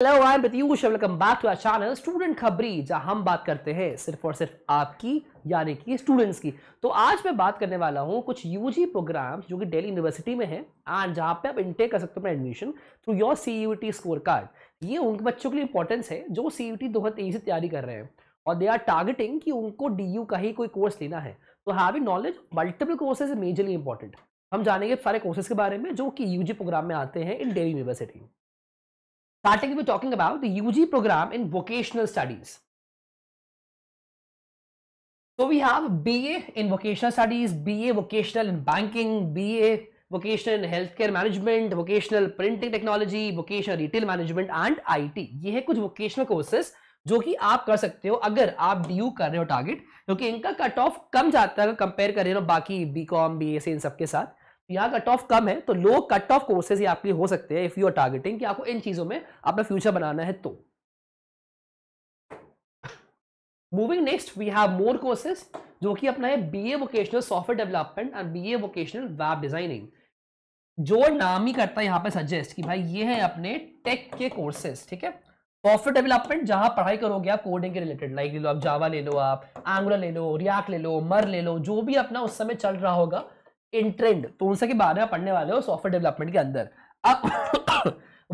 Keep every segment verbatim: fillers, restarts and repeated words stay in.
Hello, I'm Pratyush and welcome back to our channel Student Khabri, जहाँ हम बात करते हैं सिर्फ और सिर्फ आपकी यानी कि स्टूडेंट्स की। तो आज मैं बात करने वाला हूँ कुछ यूजी प्रोग्राम्स जो कि दिल्ली यूनिवर्सिटी में हैं एंड जहाँ पे आप इनटेक कर सकते हो अपना admission through your CUET score card. ये उनके बच्चों के लिए इंपॉर्टेंस है जो सीयूटी दो हज़ार तेईस से तैयारी कर रहे हैं और दे आर टारगेटिंग कि उनको डी यू का ही कोई कोर्स लेना है। तो having knowledge multiple courses is majorly important. हम जानेंगे सारे कोर्सेज के बारे में जो कि यूजी प्रोग्राम में आते हैं in Delhi university. Starting with talking about the U G program in vocational studies. So we have B A in vocational studies, B A vocational in banking, B A vocational in healthcare management, vocational printing technology, vocational retail management and I T. ये है कुछ vocational courses जो कि आप कर सकते हो अगर आप D U कर रहे हो टारगेट, क्योंकि इनका कट ऑफ कम जाता है कंपेयर कर रहे हो बाकी B.Com, B A से इन सबके साथ। यहाँ कट ऑफ कम है तो लो कट ऑफ कोर्सेज आपके हो सकते हैं इफ यू आर टारगेटिंग कि आपको इन चीजों में अपना फ्यूचर बनाना है। तो moving next we have more courses जो कि अपना है BA vocational software development and BA vocational web designing. जो नाम ही करता है यहाँ पे सजेस्ट कि भाई ये है अपने टेक के कोर्सेज, ठीक है। सॉफ्टवेयर डेवलपमेंट जहां पढ़ाई करोगे आप कोडिंग के रिलेटेड, लाइक ले लो आप जावा ले लो, आप एंगुलर ले लो, रिएक्ट ले लो, मर ले लो, जो भी अपना उस समय चल रहा होगा इन ट्रेंड, तो उनसे के बारे में पढ़ने वाले हो सॉफ्टवेयर डेवलपमेंट के अंदर। अब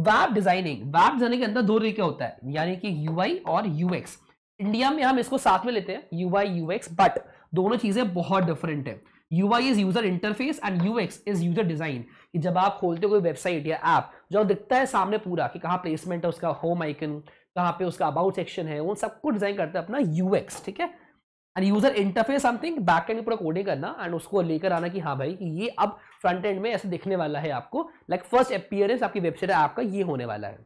वेब डिजाइनिंग, वेब डिजाइनिंग के अंदर दो तरीके होता है यानी कि यूआई और यूएक्स। इंडिया में हम इसको साथ में लेते हैं यूआई यूएक्स, बट दोनों चीजें बहुत डिफरेंट है। UI is user interface and UX is user design. जब आप खोलते हो कोई वेबसाइट या ऐप जो दिखता है सामने पूरा कि कहाँ प्लेसमेंट है उसका, होम आइकन कहाँ पे उसका, अबाउट सेक्शन है, उन सबको डिजाइन करता है अपना यूएक्स, ठीक है। And user interface something back end पूरा कोडिंग करना एंड उसको लेकर आना कि हाँ भाई कि ये अब फ्रंट एंड में ऐसे दिखने वाला है आपको, लाइक फर्स्ट अपीयरेंस आपकी वेबसाइट ऐप का ये होने वाला है।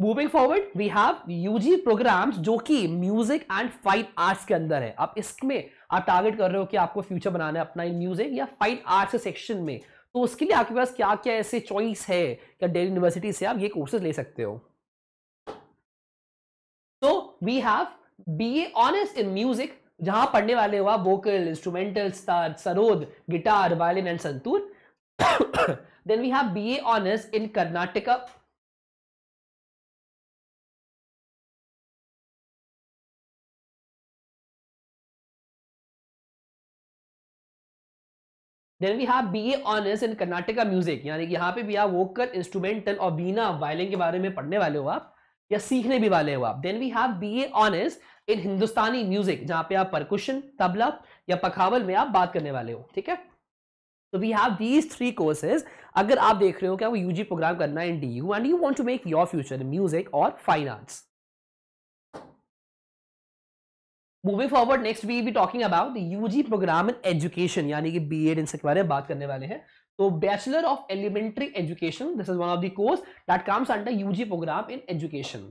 Moving forward we have UG programs जो कि म्यूजिक एंड फाइन आर्ट्स के अंदर है। अब इसमें आप टारगेट कर रहे हो कि आपको फ्यूचर बनाना है अपना इन म्यूजिक या फाइन आर्ट्स के सेक्शन में, तो उसके लिए आपके पास क्या क्या ऐसे चॉइस है क्या दिल्ली यूनिवर्सिटी से आप ये कोर्सेज ले सकते हो। तो we have B A Honours in Music जहां पढ़ने वाले हुआ vocal, instrumental, sitar, sarod, guitar, violin and santoor. Then we have B A Honours in Karnataka, then we have B A Honours in Karnataka Music यानी कि यहाँ पे भी आप वोकल, इंस्ट्रूमेंटल और बीना वायलिन के बारे में पढ़ने वाले हो आप या सीखने भी वाले हो आप। Then we have B A Honours in Hindustani music जहां पे आप परकुशन, तबला या पखावल में आप बात करने वाले हो, ठीक है। तो we have these three courses अगर आप देख रहे हो क्या वो यूजी प्रोग्राम करना है in D U and you want to make your future in music और fine arts. Moving forward next we be talking about UG program in education यानी कि बी एड, इन सबके बारे में बात करने वाले हैं। तो bachelor of elementary education, this is one of the course that comes under UG program in education.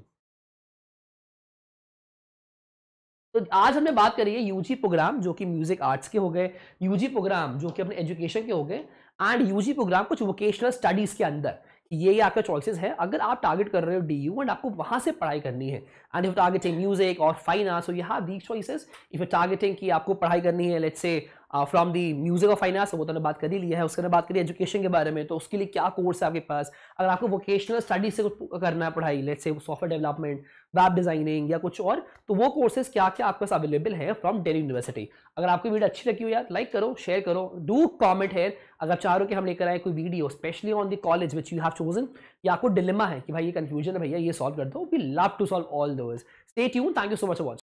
तो आज हमने बात करी है यूजी प्रोग्राम जो कि म्यूजिक आर्ट्स के हो गए, यूजी प्रोग्राम जो कि अपने एजुकेशन के हो गए एंड यूजी प्रोग्राम कुछ वोकेशनल स्टडीज के अंदर। ये ये आपका चॉइसेस है अगर आप टारगेट कर रहे हो डी यू एंड आपको वहां से पढ़ाई करनी है एंड यू टारगेटिंग म्यूजिक और fine arts. So you have these choices if you targeting कि आपको पढ़ाई करनी है let's say from the music और फाइन आर्ट्स, वो तो ने बात कर ही लिया है। उसके ने बात करी एजुकेशन के बारे में, तो उसके लिए क्या कोर्स है आपके पास। अगर आपको वोकेशनल स्टडीज से कुछ करना है पढ़ाई, let's say software development, web designing या कुछ और, तो वो कोर्सेज क्या क्या आपके पास अवेलेबल है फ्रॉम दिल्ली यूनिवर्सिटी। अगर आपकी वीडियो अच्छी लगी हो यार लाइक करो, शेयर करो, डू कॉमेंट हेयर। अगर आप चाह रहे हो कि हम लेकर आए कोई video specially on the college which you have chosen या आपको डिलेमा है कि भाई ये कंफ्यूजन है भैया ये सॉल्व कर दो, we love to solve all those. Stay tune, thank you so much for watching.